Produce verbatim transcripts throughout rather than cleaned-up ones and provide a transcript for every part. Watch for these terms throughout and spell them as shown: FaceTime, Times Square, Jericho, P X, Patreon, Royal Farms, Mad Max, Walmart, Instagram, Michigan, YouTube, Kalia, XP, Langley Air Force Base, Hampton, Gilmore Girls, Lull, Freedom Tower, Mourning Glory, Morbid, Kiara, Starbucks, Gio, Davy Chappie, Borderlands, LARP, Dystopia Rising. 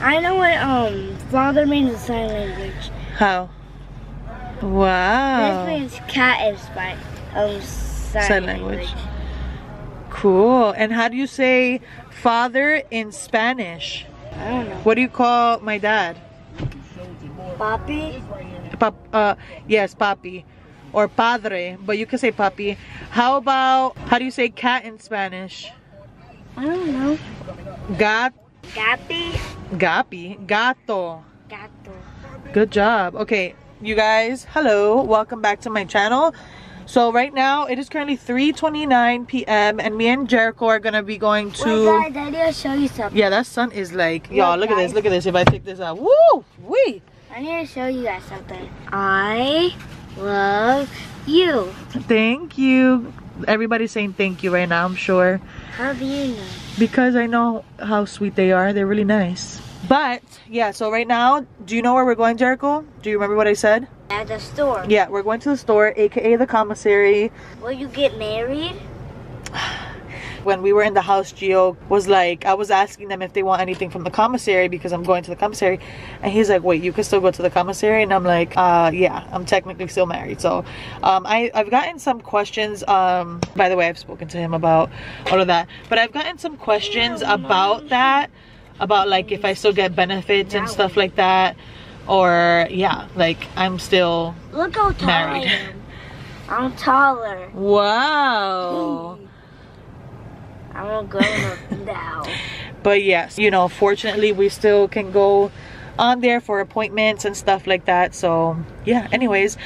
I know what um father means in sign language. How? Wow. This means cat and spy. Um, sign, sign language. language. Cool. And how do you say father in Spanish? I don't know. What do you call my dad? Papi. Pap uh, yes, papi. Or padre, but you can say papi. How about, how do you say cat in Spanish? I don't know. Gat. Gapi. Gapi. Gato. Gato. Good job. Okay, you guys, hello. Welcome back to my channel. So right now, it is currently three twenty-nine p m and me and Jericho are going to be going to... Wait, Daddy, I'll show you something. Yeah, that sun is like... Y'all, look guys. at this, look at this. If I take this out, woo, wee. I need to show you guys something. I... love you. Thank you. Everybody's saying thank you right now, I'm sure. How do you know? Because I know how sweet they are. They're really nice. But, yeah, so right now, do you know where we're going, Jericho? Do you remember what I said? At the store. Yeah, we're going to the store, A K A the commissary. Will you get married? When we were in the house, Gio was like, I was asking them if they want anything from the commissary because I'm going to the commissary. And he's like, wait, you can still go to the commissary? And I'm like, uh, yeah, I'm technically still married. So um, I, I've gotten some questions. Um, by the way, I've spoken to him about all of that. But I've gotten some questions about that, about like if I still get benefits and stuff like that. Or yeah, like I'm still Look how tall married. I am. I'm taller. Wow. I'm going up now. But yes, you know, fortunately we still can go on there for appointments and stuff like that. So yeah, anyways,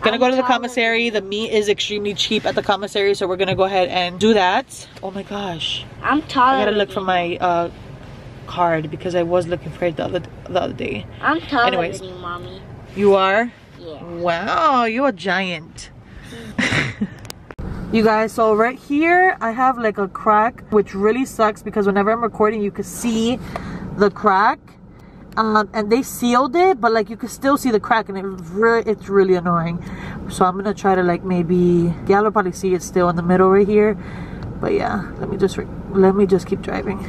gonna I'm go to the commissary. The meat is extremely cheap at the commissary, so we're gonna go ahead and do that. Oh my gosh. I'm tired. I gotta look for my uh card because I was looking for it the other the other day. I'm tired anyways. You, mommy. You are? Yeah. Wow, you're a giant. You guys, so right here, I have like a crack, which really sucks because whenever I'm recording, you can see the crack. Um, and they sealed it, but like you can still see the crack and it re it's really annoying. So I'm gonna try to like maybe, y'all will probably see it still in the middle right here. But yeah, let me just, re let me just keep driving.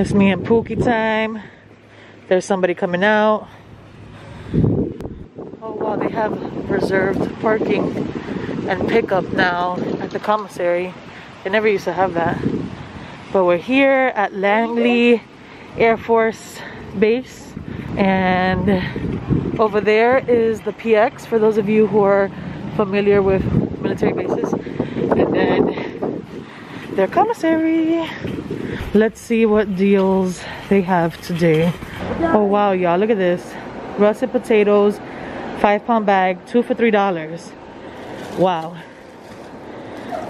It's me and Pookie time. There's somebody coming out. Oh wow, they have reserved parking and pickup now at the commissary. They never used to have that. But we're here at Langley Air Force Base. And over there is the P X for those of you who are familiar with military bases. And then their commissary. Let's see what deals they have today. Oh wow, y'all, look at this. Russet potatoes, five pound bag, two for three dollars. Wow,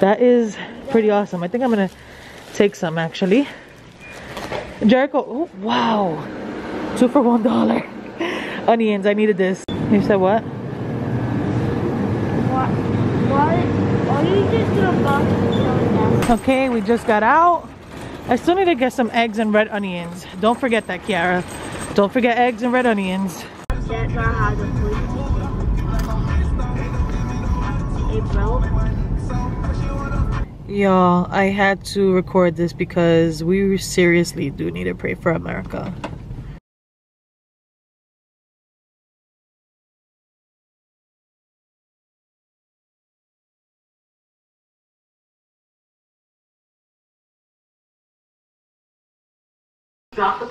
that is pretty awesome. I think I'm gonna take some actually. Jericho, oh, wow, two for one dollar. Onions, I needed this. You said what? What? What? Are you just gonna buy this? Okay, we just got out. I still need to get some eggs and red onions. Don't forget that, Kiara. Don't forget eggs and red onions. That's not how the food is. Y'all, I had to record this because we seriously do need to pray for America.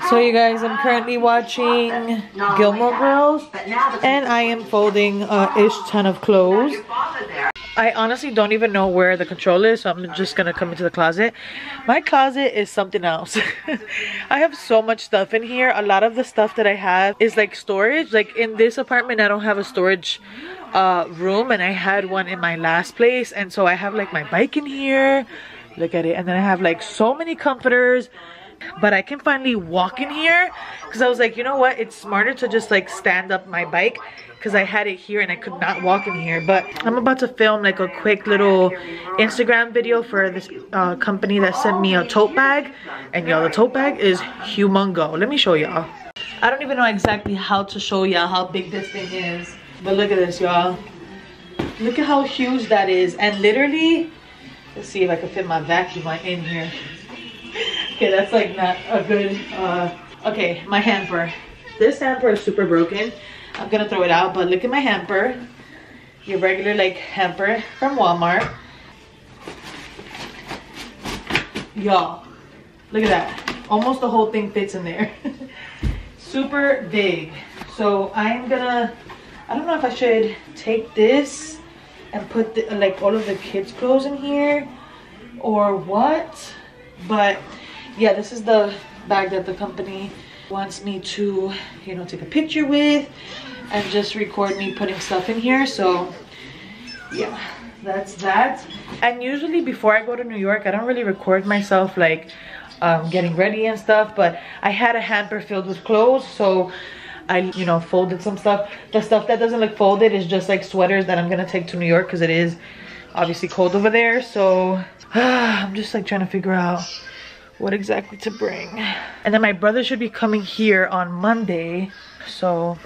So you guys, I'm currently watching Gilmore Girls and I am folding a ish ton of clothes. I honestly don't even know where the control is, so I'm just gonna come into the closet. My closet is something else. I have so much stuff in here. A lot of the stuff that I have is like storage. Like in this apartment, I don't have a storage uh, room, and I had one in my last place. And so I have like my bike in here. Look at it. And then I have like so many comforters. But I can finally walk in here because I was like, you know what, it's smarter to just like stand up my bike because I had it here and I could not walk in here. But I'm about to film like a quick little Instagram video for this uh, company that sent me a tote bag, and y'all, the tote bag is humongo. Let me show y'all. I don't even know exactly how to show y'all how big this thing is, but look at this, y'all. Look at how huge that is. And literally, let's see if I can fit my vacuum in here. Okay, that's like not a good, uh, okay, my hamper. This hamper is super broken. I'm gonna throw it out, but look at my hamper. Your regular like hamper from Walmart. Y'all, look at that. Almost the whole thing fits in there. Super big. So I'm gonna, I don't know if I should take this and put the, like all of the kids' clothes in here or what, but yeah, this is the bag that the company wants me to, you know, take a picture with and just record me putting stuff in here. So yeah, that's that. And usually before I go to New York, I don't really record myself like um, getting ready and stuff, but I had a hamper filled with clothes. So I, you know, folded some stuff. The stuff that doesn't look folded is just like sweaters that I'm gonna take to New York because it is obviously cold over there. So uh, I'm just like trying to figure out what exactly to bring. And then my brother should be coming here on Monday, so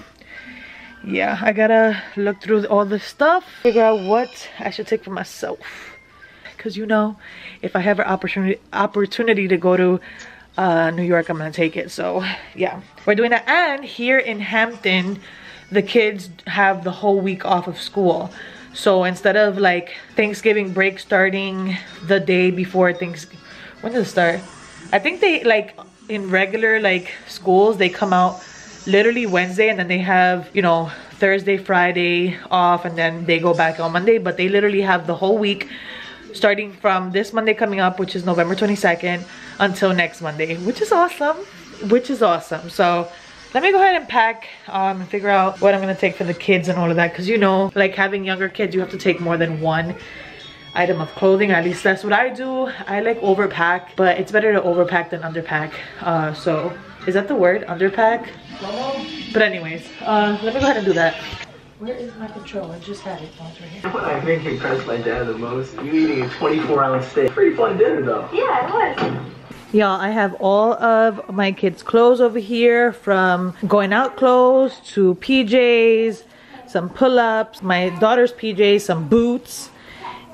yeah, I gotta look through all this stuff, figure out what I should take for myself, because you know, if I have an opportunity opportunity to go to uh New York, I'm gonna take it. So yeah, we're doing that. And here in Hampton, the kids have the whole week off of school. So instead of like Thanksgiving break starting the day before Thanksgiving, when does it start? I think they, like, in regular, like, schools, they come out literally Wednesday, and then they have, you know, Thursday, Friday off, and then they go back on Monday. But they literally have the whole week starting from this Monday coming up, which is November twenty-second, until next Monday, which is awesome, which is awesome. So let me go ahead and pack um, and figure out what I'm going to take for the kids and all of that. Because, you know, like, having younger kids, you have to take more than one item of clothing. At least that's what I do. I like overpack, but it's better to overpack than underpack. Uh, so is that the word, underpack? Well, but anyways, uh, let me go ahead and do that. Where is my control? I just had it. Right here. What I think impressed my dad the most, you eating a twenty-four ounce steak. Pretty fun dinner though. Yeah, it was. Y'all, I have all of my kids' clothes over here, from going out clothes to P Js, some pull-ups, my daughter's P Js, some boots,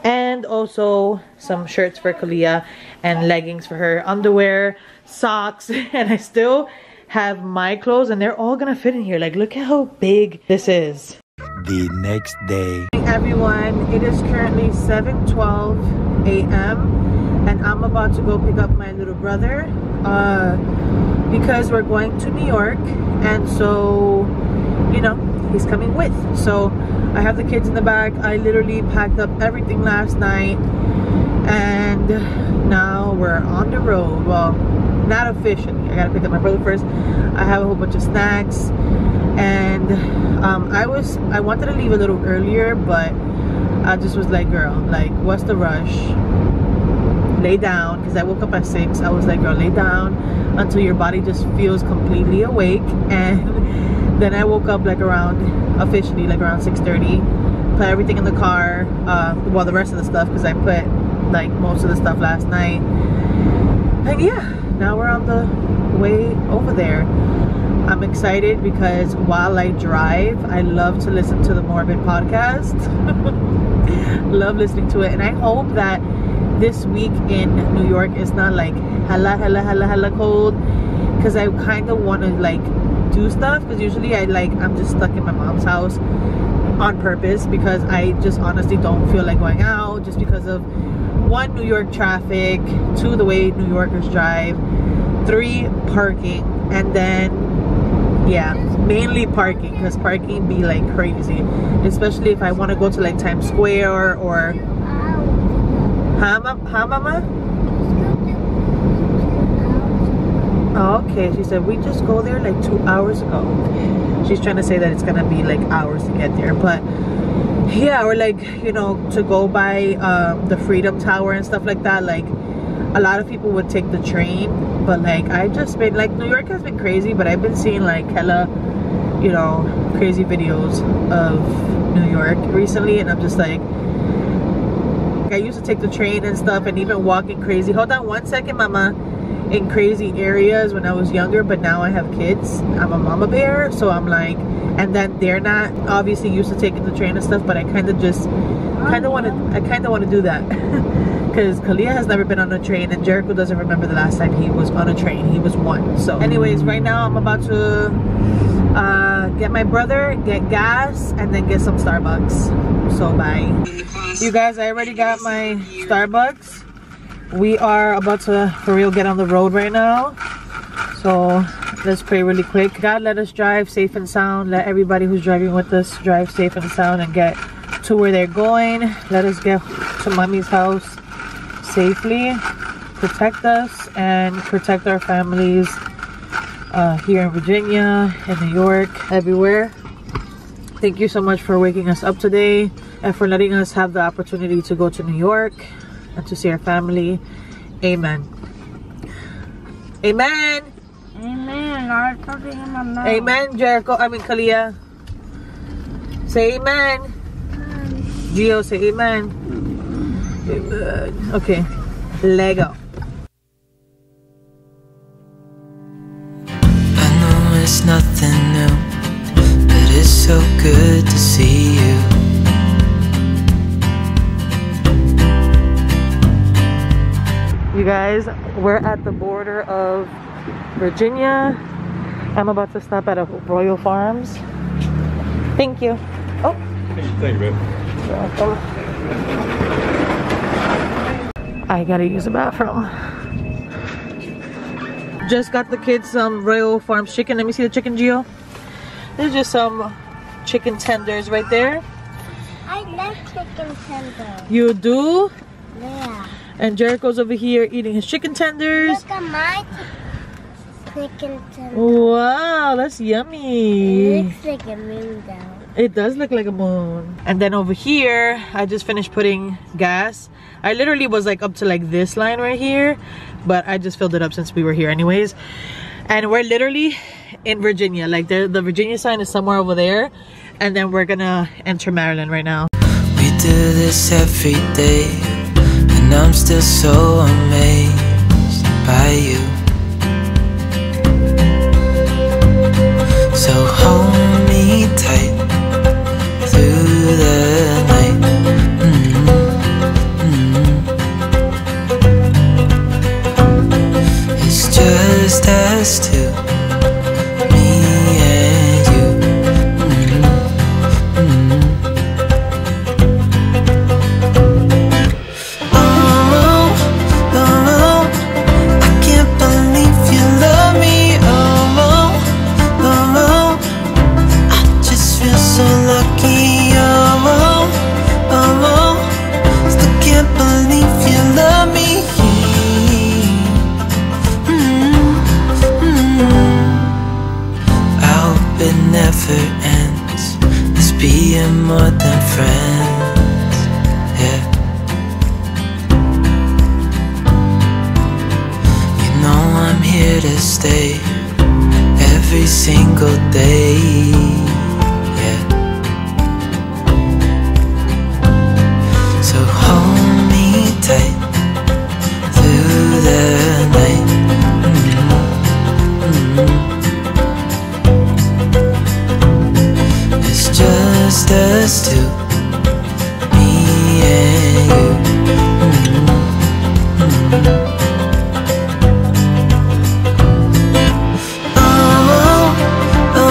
and also some shirts for Kalia and leggings for her, underwear, socks, and I still have my clothes, and they're all gonna fit in here. Like, look at how big this is. The next day. Hey everyone, it is currently seven twelve a m and I'm about to go pick up my little brother uh, because we're going to New York, and so, you know, he's coming with. So I have the kids in the back. I literally packed up everything last night, and now we're on the road. Well, not officially. I gotta pick up my brother first. I have a whole bunch of snacks, and um, I was I wanted to leave a little earlier, but I just was like, girl, like, what's the rush? Lay down, because I woke up at six. I was like, girl, lay down until your body just feels completely awake. And then I woke up like around, officially, like around six thirty. Put everything in the car, uh, well, the rest of the stuff, because I put like most of the stuff last night. And yeah, now we're on the way over there. I'm excited because while I drive, I love to listen to the Morbid podcast. Love listening to it. And I hope that this week in New York is not like hella, hella, hella, hella cold, because I kind of want to like do stuff, because usually I like I'm just stuck in my mom's house on purpose, because I just honestly don't feel like going out, just because of one, New York traffic, two, the way New Yorkers drive, three, parking, and then Yeah, mainly parking, because parking be like crazy, especially if I want to go to like Times Square or huh, huh mama? Okay, she said we just go there like two hours ago. She's trying to say that it's gonna be like hours to get there, but yeah, or like, you know, to go by um, the Freedom Tower and stuff like that. Like a lot of people would take the train, but like I just been like, New York has been crazy, but I've been seeing like hella, you know, crazy videos of New York recently, and I'm just like, I used to take the train and stuff, and even walk in crazy, hold on one second mama, in crazy areas when I was younger. But now I have kids, I'm a mama bear, so I'm like, and then they're not obviously used to taking the train and stuff, but I kind of just kind of want to I kind of want to do that because Kalia has never been on a train, and Jericho doesn't remember the last time he was on a train. He was one. So anyways, right now I'm about to uh, get my brother, get gas, and then get some Starbucks. So bye. You guys, I already got my Starbucks. We are about to for real get on the road right now, so let's pray really quick. God, let us drive safe and sound. Let everybody who's driving with us drive safe and sound and get to where they're going. Let us get to mommy's house safely. Protect us and protect our families uh, here in Virginia, in New York, everywhere. Thank you so much for waking us up today and for letting us have the opportunity to go to New York and to see our family. Amen. Amen. Amen. Amen, Jericho. I mean, Kalia. Say amen. Amen. Gio, say amen. Amen. Okay. Lego. I know it's nothing new, but it's so good to see you. You guys, we're at the border of Virginia. I'm about to stop at a Royal Farms. Thank you. Oh. Thank you, babe. I gotta use the bathroom. Just got the kids some Royal Farms chicken. Let me see the chicken, Gio. There's just some chicken tenders right there. I like chicken tenders. You do? Yeah. And Jericho's over here eating his chicken tenders. Look at my chicken tenders. Wow, that's yummy. It looks like a moon though. It does look like a moon. And then over here, I just finished putting gas. I literally was like up to like this line right here, but I just filled it up since we were here anyways. And we're literally in Virginia. Like the, the Virginia sign is somewhere over there. And then we're gonna enter Maryland right now. We do this every day. And I'm still so amazed by you. So hold me tight through the night. Mm-hmm. Mm-hmm. It's just us two, me and you. Mm-hmm. Mm-hmm. More than friends, yeah. You know I'm here to stay every single day, yeah. So hold me tight through the night. Mm-hmm. Mm-hmm. It's just just us two, me and you. Mm-hmm. Mm-hmm. Oh, oh, oh,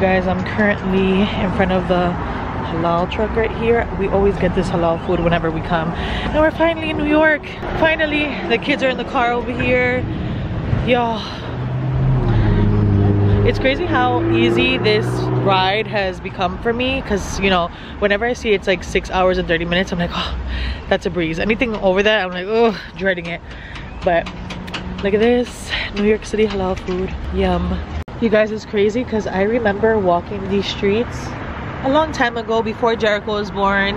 guys, I'm currently in front of the halal truck right here. We always get this halal food whenever we come. And we're finally in New York. Finally, the kids are in the car over here. Y'all, it's crazy how easy this ride has become for me, because, you know, whenever I see it's like six hours and thirty minutes, I'm like, oh, that's a breeze. Anything over that, I'm like, oh, dreading it. But look at this, New York City halal food, yum. You guys, it's crazy because I remember walking these streets a long time ago before Jericho was born.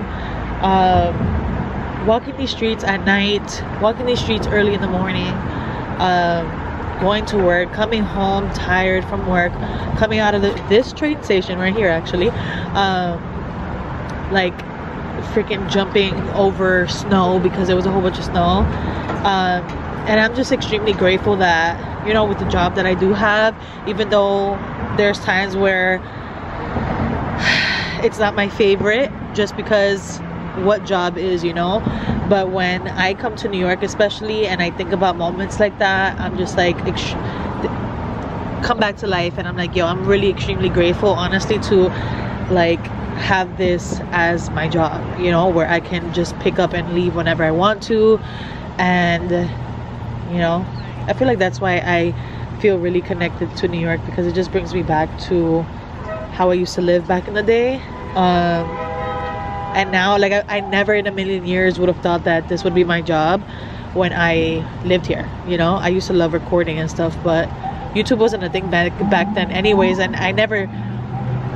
Um, walking these streets at night, walking these streets early in the morning, um, going to work, coming home tired from work, coming out of the, this train station right here actually, um, like freaking jumping over snow because there was a whole bunch of snow. Um, and I'm just extremely grateful that, you know, with the job that I do have, even though there's times where it's not my favorite just because what job is, you know. But when I come to New York especially and I think about moments like that, I'm just like come back to life, and I'm like, yo, I'm really extremely grateful honestly to like have this as my job, you know, where I can just pick up and leave whenever I want to. And you know, I feel like that's why I feel really connected to New York, because it just brings me back to how I used to live back in the day. Um, and now, like, I, I never in a million years would have thought that this would be my job when I lived here, you know. I used to love recording and stuff, but YouTube wasn't a thing back, back then anyways, and I never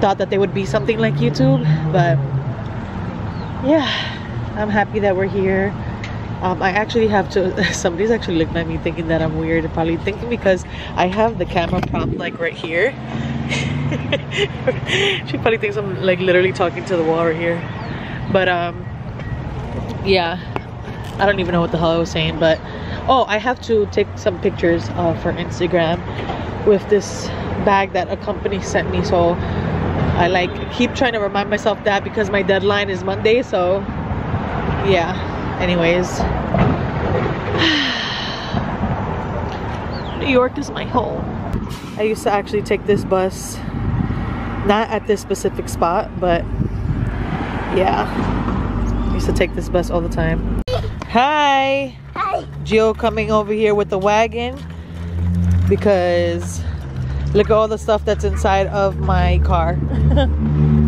thought that there would be something like YouTube. But yeah, I'm happy that we're here. Um, I actually have to, somebody's actually looking at me thinking that I'm weird, probably thinking because I have the camera prop like right here. She probably thinks I'm like literally talking to the wall right here. But um, yeah, I don't even know what the hell I was saying. But oh, I have to take some pictures uh, for Instagram with this bag that a company sent me. So I like keep trying to remind myself that, because my deadline is Monday. So yeah. Anyways, New York is my home. I used to actually take this bus, not at this specific spot, but yeah, I used to take this bus all the time. Hi! Hi! Gio coming over here with the wagon because look at all the stuff that's inside of my car.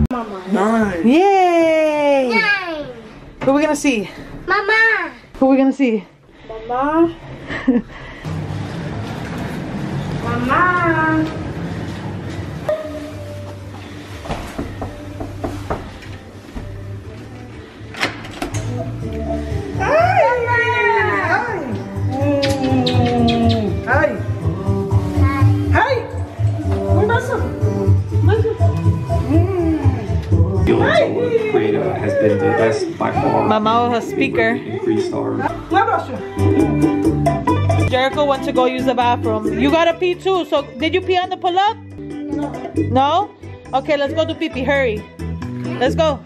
Mama. Nice. Yay! Nice. Who are we gonna see? Mama! Who are we gonna see? Mama! Mama! Has been the best by far. Mama has speaker. Increased our... Jericho went to go use the bathroom. You gotta pee too. So did you pee on the pull-up? No. No? Okay, let's go do pee-pee. Hurry. Let's go.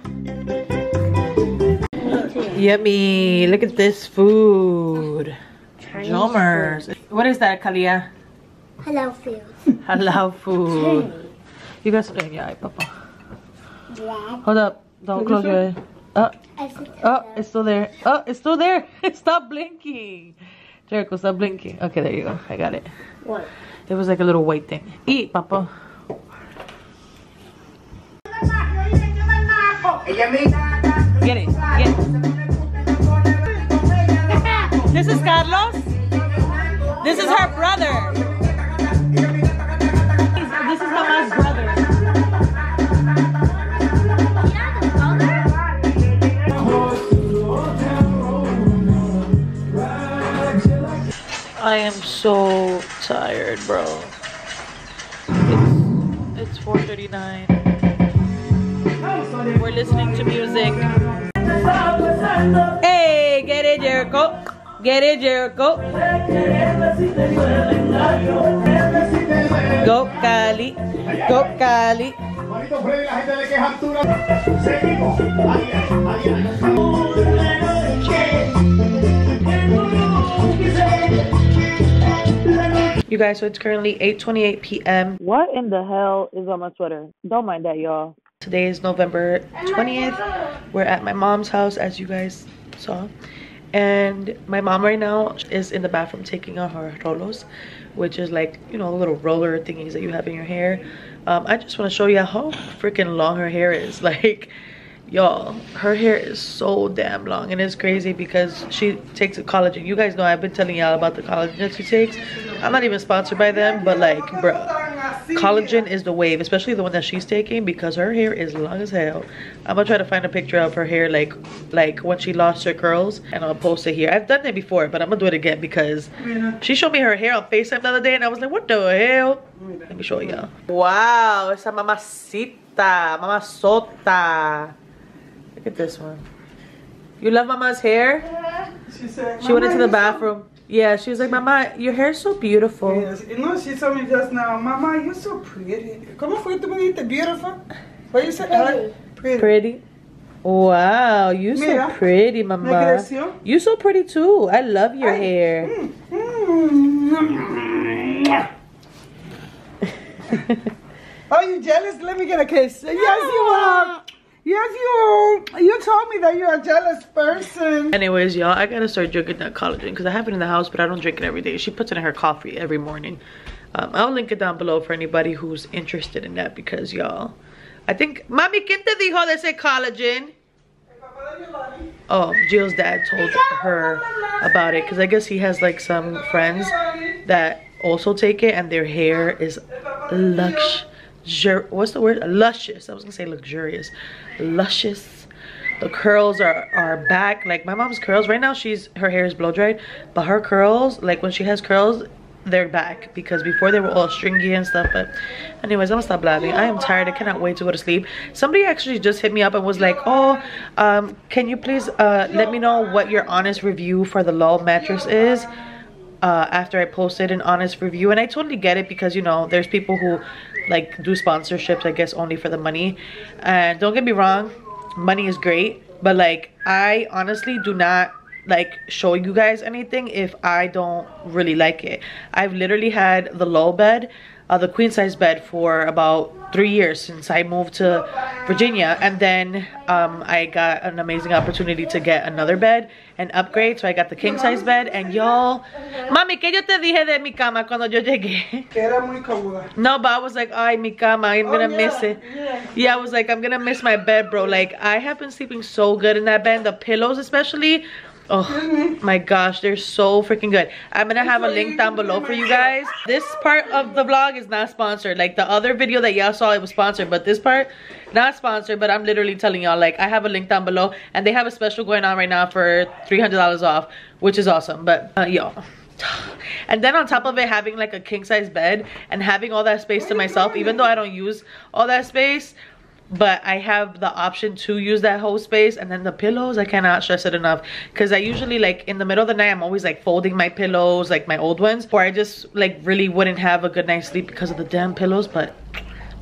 Yummy. Look at this food. Chinese. What is that, Kalia? Halal food. Halal food. Chinese. You guys are doing your eye, Papa. Yeah. Hold up. Don't close your eyes. Oh, oh, it's still there. Oh, it's still there. Stop blinking. Jericho, stop blinking. Okay, there you go. I got it. What? It was like a little white thing. Eat, Papa. Get it. Get it. This is Carlos. This is her brother. This is Mama's brother. I am so tired, bro. It's, it's four thirty-nine. We're listening to music. Hey, get it, Jericho. Get it, Jericho. Go, Cali. Go, Cali. You guys, so it's currently eight twenty-eight p m What in the hell is on my sweater? Don't mind that, y'all. Today is November twentieth. We're at my mom's house, as you guys saw. And my mom right now is in the bathroom taking out her rolos, which is like, you know, the little roller thingies that you have in your hair. Um, I just want to show you how freaking long her hair is. Like, y'all, her hair is so damn long, and it's crazy because she takes a collagen. You guys know I've been telling y'all about the collagen that she takes. I'm not even sponsored by them, but like, bruh, collagen is the wave, especially the one that she's taking because her hair is long as hell. I'm gonna try to find a picture of her hair like like when she lost her curls, and I'll post it here. I've done it before, but I'm gonna do it again because she showed me her hair on FaceTime the other day and I was like, what the hell? Let me show y'all. Wow, esa mamacita, mamazota. Look at this one. You love mama's hair? Yeah. She said she went into the bathroom. Yeah, she was like, Mama, your hair's so beautiful. Yes, you know, she told me just now, Mama, you're so pretty. Como fue tu bonita, beautiful? What you said? Pretty. Pretty. Pretty. Wow, you're Mira. So pretty, Mama. You're so pretty too. I love your I, hair. Mm, mm, mm. Are you jealous? Let me get a kiss. Yes, you are. Yes, you you told me that you're a jealous person. Anyways, y'all, I gotta start drinking that collagen because I have it in the house, but I don't drink it every day. She puts it in her coffee every morning. Um, I'll link it down below for anybody who's interested in that because, y'all, I think... Mami, ¿quién te dijo de ese collagen? Oh, Jill's dad told her about it because I guess he has, like, some friends that also take it and their hair is lush. What's the word? Luscious. I was gonna say luxurious. Luscious. The curls are are back. Like my mom's curls right now, she's her hair is blow dried, but her curls, like when she has curls, they're back because before they were all stringy and stuff. But anyways, I'm gonna stop blabbing. I am tired. I cannot wait to go to sleep. Somebody actually just hit me up and was like, oh, um can you please uh let me know what your honest review for the Lull mattress is uh after I posted an honest review. And I totally get it because, you know, there's people who like do sponsorships, I guess, only for the money. And don't get me wrong, money is great, but like I honestly do not like show you guys anything if I don't really like it. I've literally had the Lull bed, uh, the queen size bed, for about three years since I moved to Virginia, and then um, I got an amazing opportunity to get another bed and upgrade, so I got the king size bed. And y'all, Mami, ¿qué yo te dije de mi cama cuando yo llegué? Que era muy cómoda. No, but I was like, ay, mi cama, I'm gonna oh, yeah. miss it. Yeah. yeah, I was like, I'm gonna miss my bed, bro. Like, I have been sleeping so good in that bed, the pillows especially. Oh mm-hmm. my gosh, they're so freaking good. I'm gonna have a link down below for you guys. This part of the vlog is not sponsored. Like the other video that y'all saw, it was sponsored, but this part not sponsored. But I'm literally telling y'all, like, I have a link down below and they have a special going on right now for three hundred dollars off, which is awesome. But uh, y'all, and then on top of it, having like a king size bed and having all that space to myself, even though I don't use all that space, but I have the option to use that whole space. And then the pillows, I cannot stress it enough because I usually, like, in the middle of the night, I'm always like folding my pillows, like my old ones, or I just like really wouldn't have a good night's sleep because of the damn pillows. But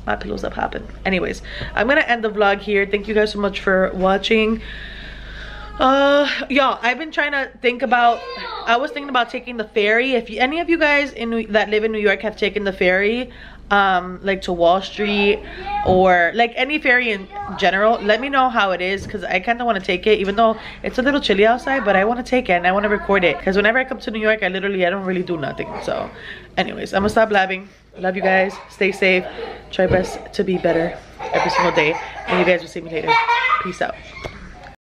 my pillows up happen. Anyways, I'm gonna end the vlog here. Thank you guys so much for watching. Uh y'all, I've been trying to think about I was thinking about taking the ferry. If you, any of you guys in that live in New York have taken the ferry, um like to Wall Street or like any ferry in general, let me know how it is because I kind of want to take it, even though it's a little chilly outside, but I want to take it and I want to record it because whenever I come to New York, I literally I don't really do nothing. So anyways, I'm gonna stop blabbing. Love you guys, stay safe, try best to be better every single day, and you guys will see me later. Peace out.